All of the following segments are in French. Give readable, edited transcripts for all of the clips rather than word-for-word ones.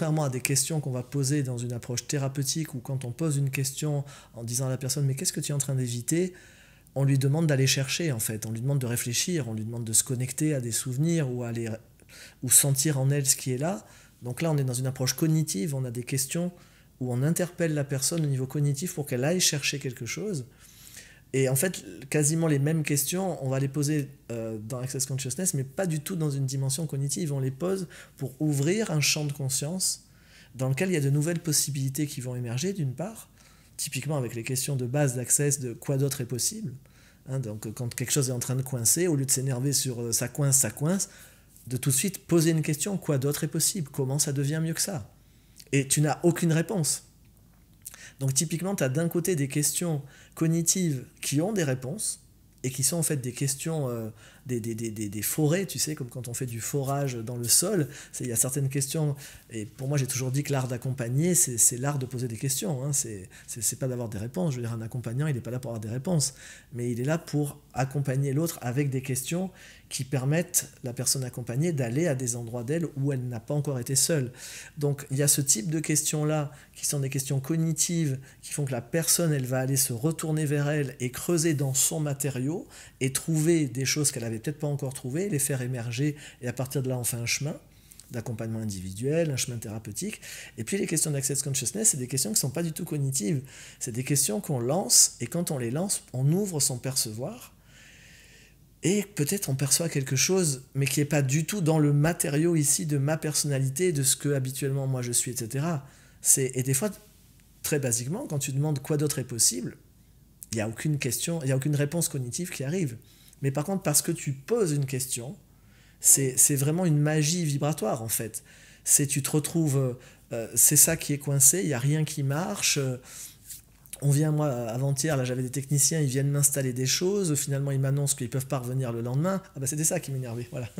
contrairement à des questions qu'on va poser dans une approche thérapeutique, où quand on pose une question en disant à la personne « mais qu'est-ce que tu es en train d'éviter ?», on lui demande d'aller chercher en fait, on lui demande de réfléchir, on lui demande de se connecter à des souvenirs ou, ou sentir en elle ce qui est là. Donc là on est dans une approche cognitive, on a des questions où on interpelle la personne au niveau cognitif pour qu'elle aille chercher quelque chose. Et en fait, quasiment les mêmes questions, on va les poser dans Access Consciousness, mais pas du tout dans une dimension cognitive. On les pose pour ouvrir un champ de conscience dans lequel il y a de nouvelles possibilités qui vont émerger d'une part, typiquement avec les questions de base d'Access de quoi d'autre est possible. Hein, donc quand quelque chose est en train de coincer, au lieu de s'énerver sur ça coince, de tout de suite poser une question, quoi d'autre est possible? Comment ça devient mieux que ça? Et tu n'as aucune réponse. Donc typiquement, tu as d'un côté des questions cognitives qui ont des réponses et qui sont en fait des questions des forêts, tu sais, comme quand on fait du forage dans le sol. Il y a certaines questions, et pour moi j'ai toujours dit que l'art d'accompagner, c'est l'art de poser des questions, hein, c'est pas d'avoir des réponses. Je veux dire, un accompagnant, il n'est pas là pour avoir des réponses, mais il est là pour accompagner l'autre avec des questions qui permettent la personne accompagnée d'aller à des endroits d'elle où elle n'a pas encore été seule. Donc il y a ce type de questions-là qui sont des questions cognitives qui font que la personne, elle va aller se retourner vers elle et creuser dans son matériau et trouver des choses qu'elle n'avait peut-être pas encore trouvées, les faire émerger, et à partir de là on fait un chemin d'accompagnement individuel, un chemin thérapeutique. Et puis les questions d'Access Consciousness, c'est des questions qui ne sont pas du tout cognitives, c'est des questions qu'on lance, et quand on les lance, on ouvre son percevoir. Et peut-être on perçoit quelque chose, mais qui n'est pas du tout dans le matériau ici de ma personnalité, de ce que habituellement moi je suis, etc. Et des fois, très basiquement, quand tu demandes quoi d'autre est possible, il n'y a aucune question, il n'y a aucune réponse cognitive qui arrive. Mais par contre, parce que tu poses une question, c'est vraiment une magie vibratoire en fait. Tu te retrouves, c'est ça qui est coincé, il n'y a rien qui marche. On vient, moi, avant-hier, là, j'avais des techniciens, ils viennent m'installer des choses, finalement, ils m'annoncent qu'ils ne peuvent pas revenir le lendemain. Ah bah c'était ça qui m'énervait, voilà.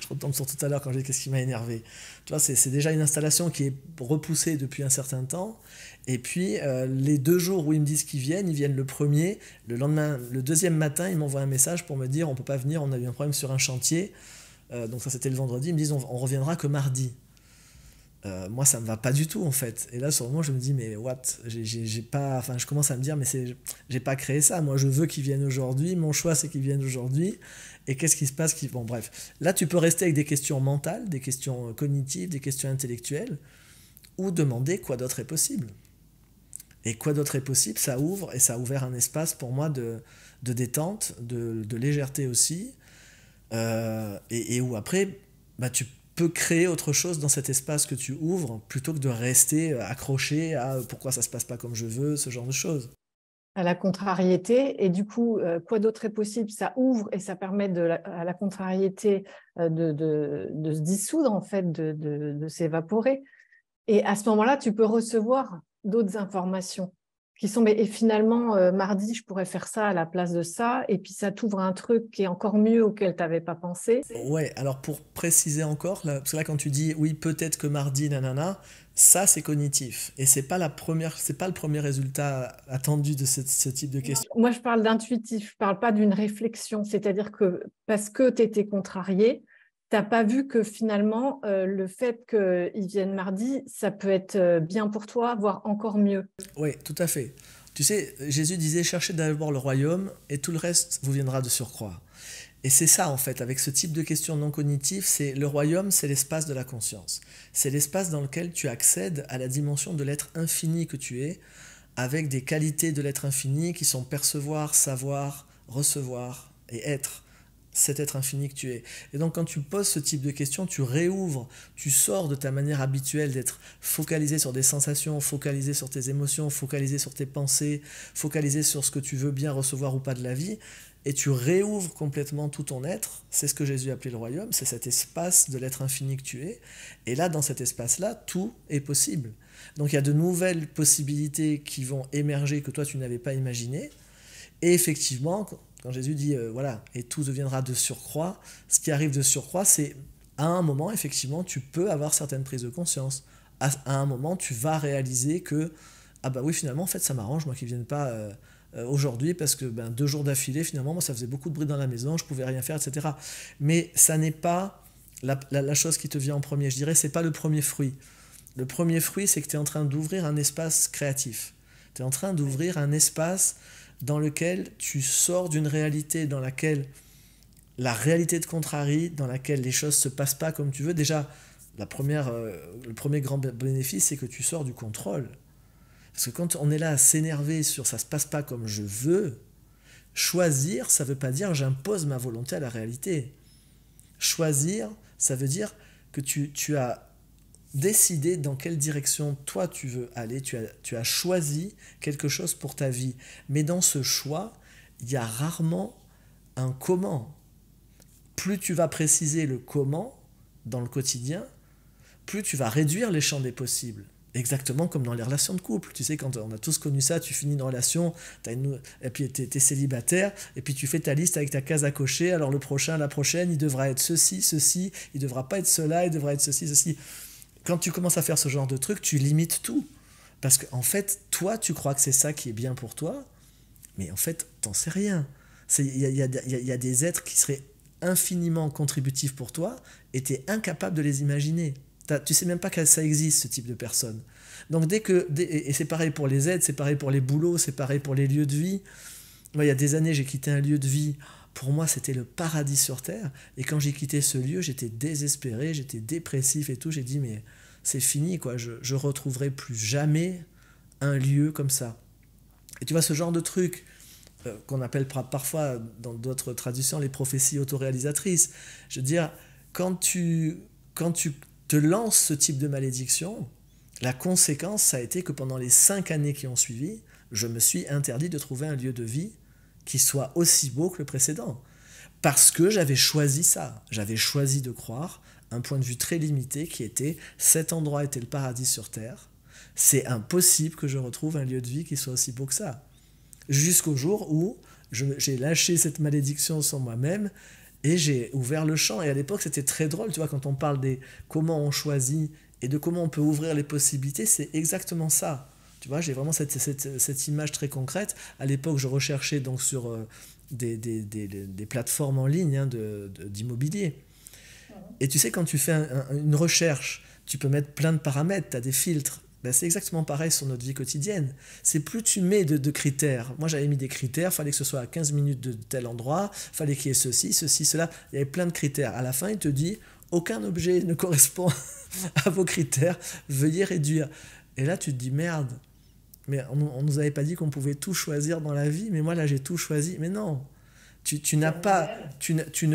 Je retombe sur tout à l'heure quand j'ai dit qu'est-ce qui m'a énervé. Tu vois, c'est déjà une installation qui est repoussée depuis un certain temps, et puis les deux jours où ils me disent qu'ils viennent, ils viennent le premier, le lendemain, le deuxième matin, ils m'envoient un message pour me dire on ne peut pas venir, on a eu un problème sur un chantier, donc ça c'était le vendredi, ils me disent on reviendra que mardi. Moi ça me va pas du tout en fait, et là sur le moment je me dis mais what, j'ai pas, enfin je commence à me dire mais j'ai pas créé ça, moi je veux qu'ils viennent aujourd'hui, mon choix c'est qu'ils viennent aujourd'hui, et qu'est-ce qui se passe qui... Bon bref, là tu peux rester avec des questions mentales, des questions cognitives, des questions intellectuelles, ou demander quoi d'autre est possible. Et quoi d'autre est possible, ça ouvre, et ça a ouvert un espace pour moi de détente, de légèreté aussi, et où après bah, tu peux créer autre chose dans cet espace que tu ouvres plutôt que de rester accroché à pourquoi ça se passe pas comme je veux, ce genre de choses. À la contrariété, et du coup, quoi d'autre est possible? Ça ouvre et ça permet à la contrariété de se dissoudre, en fait, de s'évaporer. Et à ce moment-là, tu peux recevoir d'autres informations qui sont, mais, et finalement, mardi, je pourrais faire ça à la place de ça, et puis ça t'ouvre un truc qui est encore mieux, auquel tu n'avais pas pensé. Ouais, alors pour préciser encore, là, parce que là, quand tu dis, oui, peut-être que mardi, nanana, ça, c'est cognitif, et ce n'est pas le premier résultat attendu de ce type de question. Moi, je parle d'intuitif, je ne parle pas d'une réflexion, c'est-à-dire que parce que tu étais contrarié, tu n'as pas vu que finalement, le fait qu'ils viennent mardi, ça peut être bien pour toi, voire encore mieux. Oui, tout à fait. Tu sais, Jésus disait « Cherchez d'abord le royaume et tout le reste vous viendra de surcroît ». Et c'est ça en fait, avec ce type de questions non cognitives, c'est le royaume, c'est l'espace de la conscience. C'est l'espace dans lequel tu accèdes à la dimension de l'être infini que tu es, avec des qualités de l'être infini qui sont percevoir, savoir, recevoir et être. Cet être infini que tu es. Et donc quand tu poses ce type de questions, tu réouvres, tu sors de ta manière habituelle d'être focalisé sur des sensations, focalisé sur tes émotions, focalisé sur tes pensées, focalisé sur ce que tu veux bien recevoir ou pas de la vie, et tu réouvres complètement tout ton être. C'est ce que Jésus appelait le royaume, c'est cet espace de l'être infini que tu es. Et là, dans cet espace-là, tout est possible. Donc il y a de nouvelles possibilités qui vont émerger que toi tu n'avais pas imaginées. Et effectivement, quand Jésus dit, voilà, et tout deviendra de surcroît, ce qui arrive de surcroît, c'est à un moment, effectivement, tu peux avoir certaines prises de conscience. À un moment, tu vas réaliser que, ah bah oui, finalement, en fait, ça m'arrange, moi, qu'ils ne viennent pas aujourd'hui, parce que ben, 2 jours d'affilée, finalement, moi, ça faisait beaucoup de bruit dans la maison, je ne pouvais rien faire, etc. Mais ça n'est pas la chose qui te vient en premier. Je dirais, ce n'est pas le premier fruit. Le premier fruit, c'est que tu es en train d'ouvrir un espace créatif. Tu es en train d'ouvrir un espace dans lequel tu sors d'une réalité dans laquelle la réalité te contrarie, dans laquelle les choses ne se passent pas comme tu veux. Déjà, le premier grand bénéfice, c'est que tu sors du contrôle. Parce que quand on est là à s'énerver sur « ça ne se passe pas comme je veux », choisir, ça ne veut pas dire « j'impose ma volonté à la réalité ». Choisir, ça veut dire que tu as décidé dans quelle direction toi tu veux aller, tu as choisi quelque chose pour ta vie. Mais dans ce choix, il y a rarement un comment. Plus tu vas préciser le comment dans le quotidien, plus tu vas réduire les champs des possibles. Exactement comme dans les relations de couple. Tu sais, quand on a tous connu ça, tu finis une relation, et puis tu es célibataire, et puis tu fais ta liste avec ta case à cocher. Alors le prochain, la prochaine, il devra être ceci, ceci, il ne devra pas être cela, il devra être ceci, ceci. Quand tu commences à faire ce genre de truc, tu limites tout. Parce qu'en fait, toi, tu crois que c'est ça qui est bien pour toi, mais en fait, t'en sais rien. Il y a des êtres qui seraient infiniment contributifs pour toi et tu es incapable de les imaginer. Tu sais même pas que ça existe, ce type de personne. Donc et c'est pareil pour les aides, c'est pareil pour les boulots, c'est pareil pour les lieux de vie. Moi, il y a des années, j'ai quitté un lieu de vie. Pour moi, c'était le paradis sur Terre. Et quand j'ai quitté ce lieu, j'étais désespéré, j'étais dépressif et tout. J'ai dit, mais c'est fini, quoi. Je ne retrouverai plus jamais un lieu comme ça. Et tu vois, ce genre de truc qu'on appelle parfois, dans d'autres traductions, les prophéties autoréalisatrices. Je veux dire, quand tu te lances ce type de malédiction, la conséquence, ça a été que pendant les 5 années qui ont suivi, je me suis interdit de trouver un lieu de vie qui soit aussi beau que le précédent. Parce que j'avais choisi ça. J'avais choisi de croire un point de vue très limité qui était « cet endroit était le paradis sur Terre, c'est impossible que je retrouve un lieu de vie qui soit aussi beau que ça. » Jusqu'au jour où j'ai lâché cette malédiction sur moi-même et j'ai ouvert le champ. Et à l'époque, c'était très drôle, tu vois, quand on parle des comment on choisit et de comment on peut ouvrir les possibilités, c'est exactement ça. Tu vois, j'ai vraiment cette image très concrète. À l'époque, je recherchais donc sur des plateformes en ligne hein, d'immobilier. Et tu sais, quand tu fais une recherche, tu peux mettre plein de paramètres, tu as des filtres. Ben, c'est exactement pareil sur notre vie quotidienne. C'est plus tu mets de critères. Moi, j'avais mis des critères, il fallait que ce soit à 15 minutes de tel endroit, il fallait qu'il y ait ceci, ceci, cela. Il y avait plein de critères. À la fin, il te dit, aucun objet ne correspond à vos critères, veuillez réduire. Et là, tu te dis, merde. Mais on nous avait pas dit qu'on pouvait tout choisir dans la vie, mais moi là j'ai tout choisi. Mais non, tu ne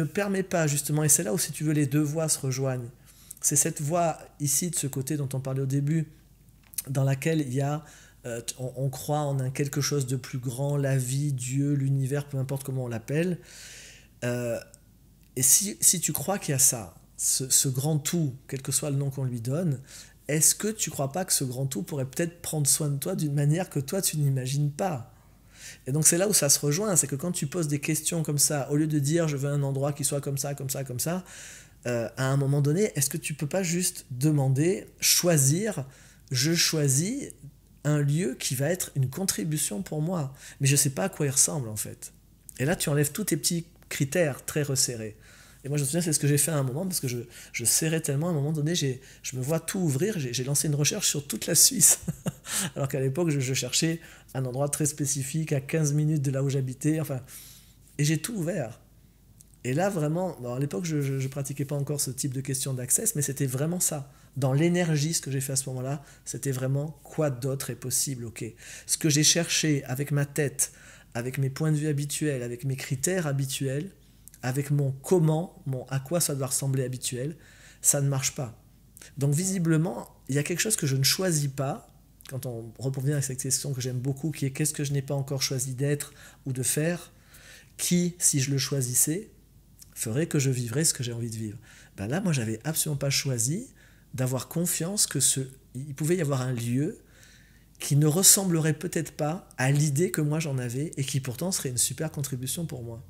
permets pas justement, et c'est là où si tu veux les deux voies se rejoignent. C'est cette voie ici de ce côté dont on parlait au début, dans laquelle il y a, on croit en un quelque chose de plus grand, la vie, Dieu, l'univers, peu importe comment on l'appelle. Et si tu crois qu'il y a ça, ce grand tout, quel que soit le nom qu'on lui donne, est-ce que tu ne crois pas que ce grand tout pourrait peut-être prendre soin de toi d'une manière que toi, tu n'imagines pas? Et donc, c'est là où ça se rejoint. C'est que quand tu poses des questions comme ça, au lieu de dire « je veux un endroit qui soit comme ça, comme ça, comme ça », à un moment donné, est-ce que tu ne peux pas juste demander, choisir, « je choisis un lieu qui va être une contribution pour moi, mais je ne sais pas à quoi il ressemble en fait ». Et là, tu enlèves tous tes petits critères très resserrés. Et moi, je me souviens, c'est ce que j'ai fait à un moment, parce que je serrais tellement, à un moment donné, je me vois tout ouvrir, j'ai lancé une recherche sur toute la Suisse. Alors qu'à l'époque, je cherchais un endroit très spécifique, à 15 minutes de là où j'habitais, enfin, et j'ai tout ouvert. Et là, vraiment, bon, à l'époque, je ne pratiquais pas encore ce type de question d'accès, mais c'était vraiment ça. Dans l'énergie, ce que j'ai fait à ce moment-là, c'était vraiment quoi d'autre est possible, ok. Ce que j'ai cherché avec ma tête, avec mes points de vue habituels, avec mes critères habituels, avec mon comment, mon à quoi ça doit ressembler habituel, ça ne marche pas. Donc visiblement, il y a quelque chose que je ne choisis pas, quand on revient à cette question que j'aime beaucoup, qui est qu'est-ce que je n'ai pas encore choisi d'être ou de faire, qui, si je le choisissais, ferait que je vivrais ce que j'ai envie de vivre. Ben là, moi, je n'avais absolument pas choisi d'avoir confiance qu'il pouvait y avoir un lieu qui ne ressemblerait peut-être pas à l'idée que moi j'en avais et qui pourtant serait une super contribution pour moi.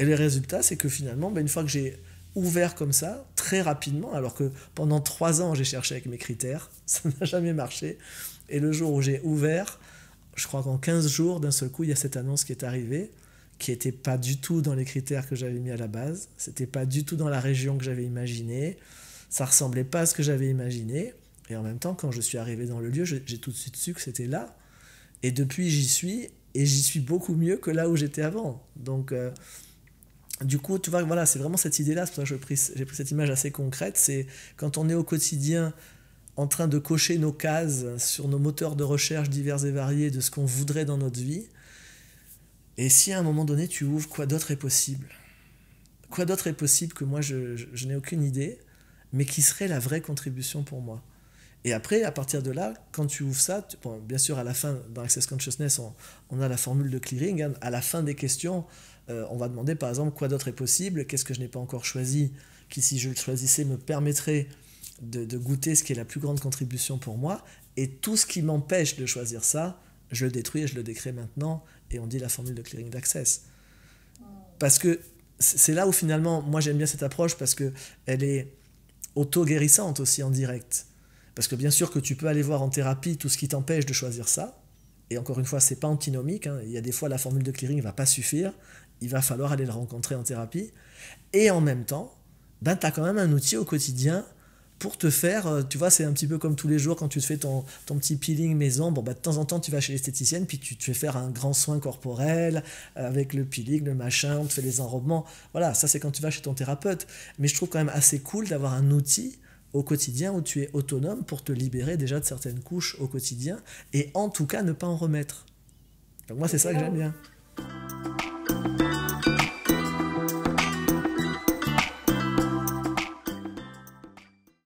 Et les résultats, c'est que finalement, une fois que j'ai ouvert comme ça, très rapidement, alors que pendant 3 ans, j'ai cherché avec mes critères, ça n'a jamais marché. Et le jour où j'ai ouvert, je crois qu'en 15 jours, d'un seul coup, il y a cette annonce qui est arrivée, qui n'était pas du tout dans les critères que j'avais mis à la base, c'était pas du tout dans la région que j'avais imaginée, ça ressemblait pas à ce que j'avais imaginé, Et en même temps, quand je suis arrivé dans le lieu, j'ai tout de suite su que c'était là. Et depuis, j'y suis. Et j'y suis beaucoup mieux que là où j'étais avant. Donc, du coup, tu vois, voilà, c'est vraiment cette idée-là. C'est pour ça que j'ai pris cette image assez concrète. C'est quand on est au quotidien en train de cocher nos cases sur nos moteurs de recherche divers et variés de ce qu'on voudrait dans notre vie. Et si à un moment donné, tu ouvres quoi d'autre est possible ? Quoi d'autre est possible que moi, je n'ai aucune idée, mais qui serait la vraie contribution pour moi ? Et après, à partir de là, quand tu ouvres ça, bon, bien sûr, à la fin, dans Access Consciousness, on a la formule de clearing. Hein, à la fin des questions, on va demander, par exemple, quoi d'autre est possible, qu'est-ce que je n'ai pas encore choisi, qui, si je le choisissais, me permettrait de goûter ce qui est la plus grande contribution pour moi. Et tout ce qui m'empêche de choisir ça, je le détruis et je le décrée maintenant. Et on dit la formule de clearing d'Access. Parce que c'est là où, finalement, moi, j'aime bien cette approche, parce qu'elle est auto-guérissante aussi en direct. Parce que bien sûr que tu peux aller voir en thérapie tout ce qui t'empêche de choisir ça. Et encore une fois, ce n'est pas antinomique. Hein. Il y a des fois, la formule de clearing ne va pas suffire. Il va falloir aller le rencontrer en thérapie. Et en même temps, ben, tu as quand même un outil au quotidien pour te faire... Tu vois, c'est un petit peu comme tous les jours quand tu te fais ton petit peeling maison. Bon, ben, de temps en temps, tu vas chez l'esthéticienne, puis tu te fais faire un grand soin corporel avec le peeling, le machin, on te fait les enrobements. Voilà, ça c'est quand tu vas chez ton thérapeute. Mais je trouve quand même assez cool d'avoir un outil au quotidien où tu es autonome pour te libérer déjà de certaines couches au quotidien et en tout cas ne pas en remettre. Donc moi c'est ça que j'aime bien.